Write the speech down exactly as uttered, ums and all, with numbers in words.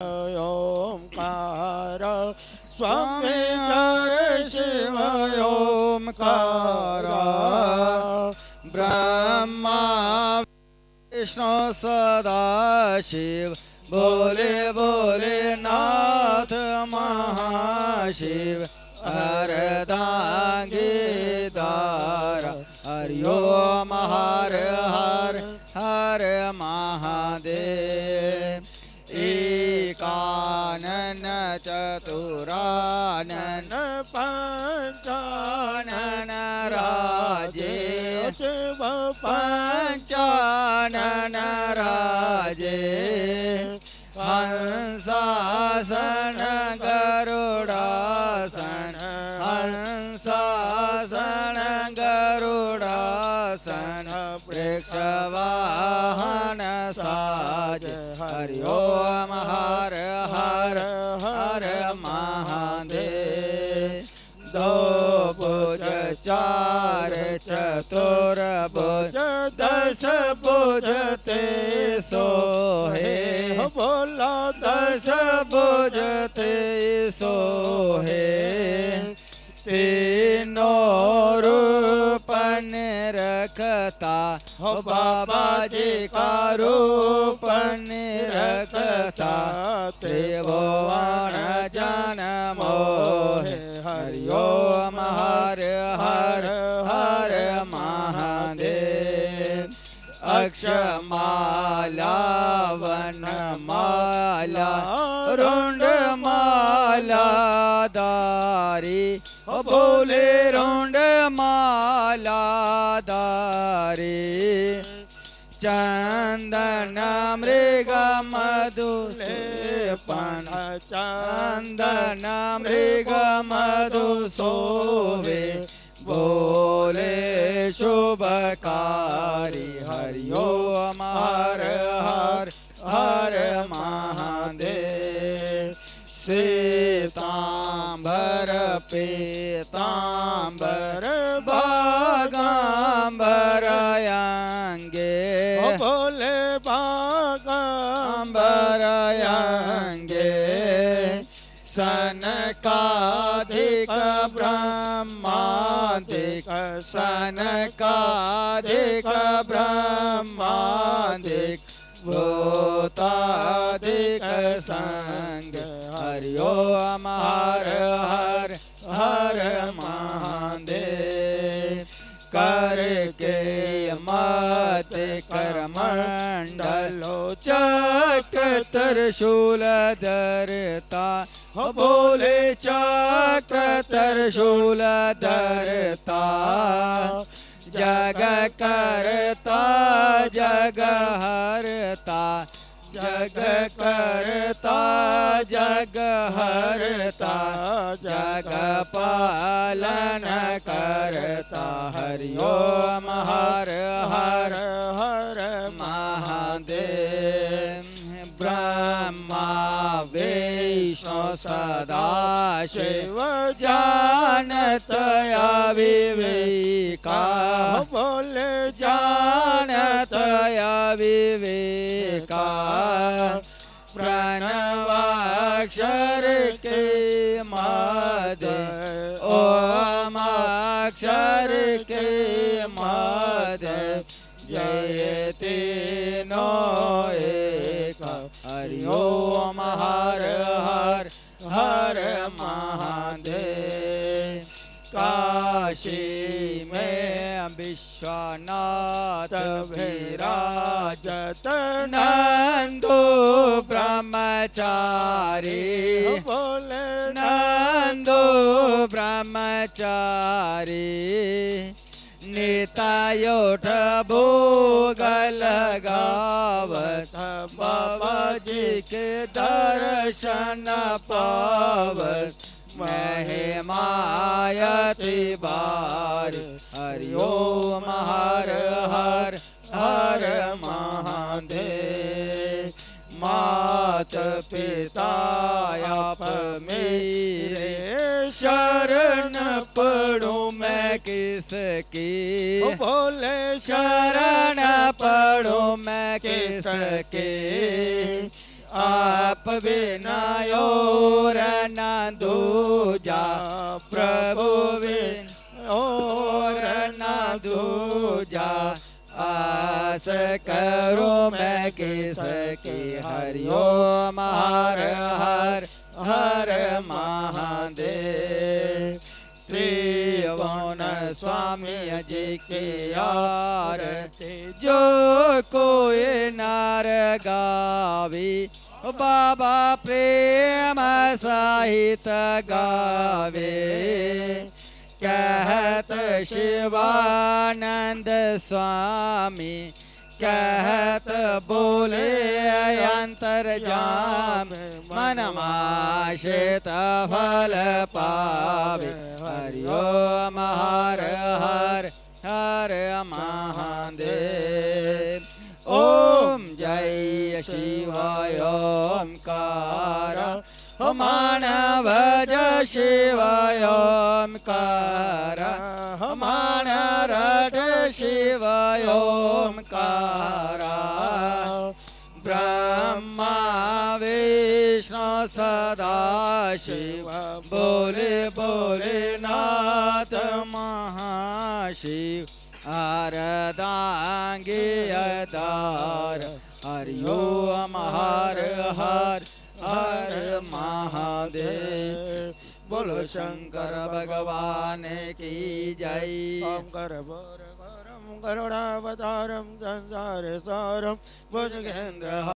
ओंकार स्वामी नर शिव ओंकार ब्रह्मा विष्णु सदा शिव बोले बोले नाथ महाशिव हरदांगी दारा हरि ओम हर हर हर महादेव एकानन चतुरानन पंचानन राजेश पंचानन राजे हंसासन गरुड़ासन हंसासन गरुड़ासन वृक्षवाहन साज हरि ओम हर हर हर महादेव दो भुज चार चतुर भुज दस भुज ते सोहे बोला दस भुज ते सोहे तीनों रूप निरखता हो बाबा जी का रूप निरखता त्रिभुवन जन मोहे हरि ओम हर हर हर महादेव अक्षमाला वनमाला रुंडमाला दारी बोले रोंड माला दारी चंदन मृग मधुलेपन चंदन मृग मधु सोवे बोले शुभकारी हरि ओम हर हर हर महादेव सीतांबर पीतांबर बागांबर अंगे बोले बागांबर अंगे सनकाधिक ब्रह्मादिक सनकाधिक ब्रह्मादिक भूताधिक संग हरि ओम हर हर हर महादेव करके मत करमंडलो चक्र त्रिशूल धरता बोले चक्र त्रिशूल धरता जग करता जग हरता जग करता जग हरता जग पालन करता हरि ओम हर हर हर महादेव ब्रह्मा विष्णु सदा शिव जानतया विवेका बोले जानतया विवेका प्रणवाक्षर के मादे ओमाक्षर के मादे जय तीनो एक हरि ओम हर हर हर महादेव काशी में विश्वनाथ विराजत नंदो ब्रह्मचारी बोले नंदो ब्रह्मचारी नितायोठ भोगल गावत बाबा जी के दर्शन पावत महिमायति बारी हरि ओम हर हर हर महादेव मात पिता आप मेरे शरण पढ़ूं मैं किसकी बोले शरण पढ़ूं मैं किसकी आप बिना और न दूजा, प्रभु बिन और न दूजा। आस करो मैं किसकी, हरिओम हर हर हर महादेव। त्रिभुवन स्वामी जी की आरती जो कोई नार गावी, बाबा प्रेम साहित गावे। कहत शिवानंद स्वामी, कहत बोले अंतर्जाम, मनमाशित फल पावे। हरिओम हर हर हर महादेव। ओम जय शिवाय ओंकार, मानव जय शिवाय ओंकार, मानव रट शिवाय ओंकार। ब्रह्मा विष्णु सदाशिव, बोले बोले नाथ महाशिव। आरदांगे अदार, हरिओम हर हर हर महादेव। बोलो शंकर भगवान की जय। शंकर भर भरम करुणावतारम संसार सारम भुजगेंद्र।